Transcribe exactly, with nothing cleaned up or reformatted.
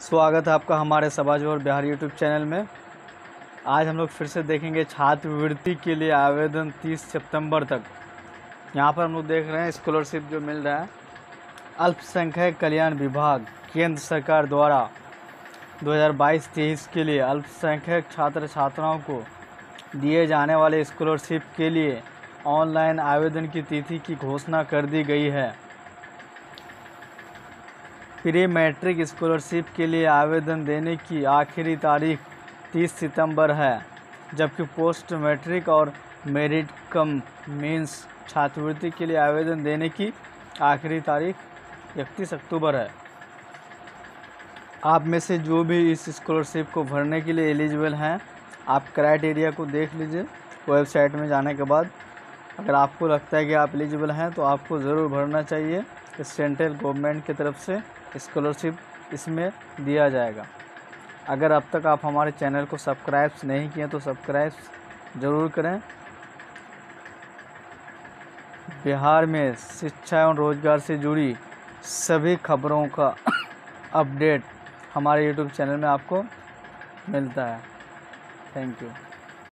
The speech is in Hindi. स्वागत है आपका हमारे सबा ज़फ़र बिहार यूट्यूब चैनल में। आज हम लोग फिर से देखेंगे छात्रवृत्ति के लिए आवेदन तीस सितंबर तक। यहाँ पर हम लोग देख रहे हैं स्कॉलरशिप जो मिल रहा है अल्पसंख्यक कल्याण विभाग केंद्र सरकार द्वारा दो हज़ार बाईस तेईस के लिए अल्पसंख्यक छात्र छात्राओं को दिए जाने वाले स्कॉलरशिप के लिए ऑनलाइन आवेदन की तिथि की घोषणा कर दी गई है। प्री मैट्रिक स्कॉलरशिप के लिए आवेदन देने की आखिरी तारीख तीस सितंबर है, जबकि पोस्ट मैट्रिक और मेरिट कम मीन्स छात्रवृत्ति के लिए आवेदन देने की आखिरी तारीख इकतीस अक्टूबर है। आप में से जो भी इस स्कॉलरशिप को भरने के लिए एलिजिबल हैं, आप क्राइटेरिया को देख लीजिए वेबसाइट में जाने के बाद। अगर आपको लगता है कि आप एलिजिबल हैं तो आपको ज़रूर भरना चाहिए। सेंट्रल गवर्नमेंट की तरफ से स्कॉलरशिप इसमें दिया जाएगा। अगर अब तक आप हमारे चैनल को सब्सक्राइब नहीं किए तो सब्सक्राइब ज़रूर करें। बिहार में शिक्षा एवं रोजगार से जुड़ी सभी खबरों का अपडेट हमारे यूट्यूब चैनल में आपको मिलता है। Thank you.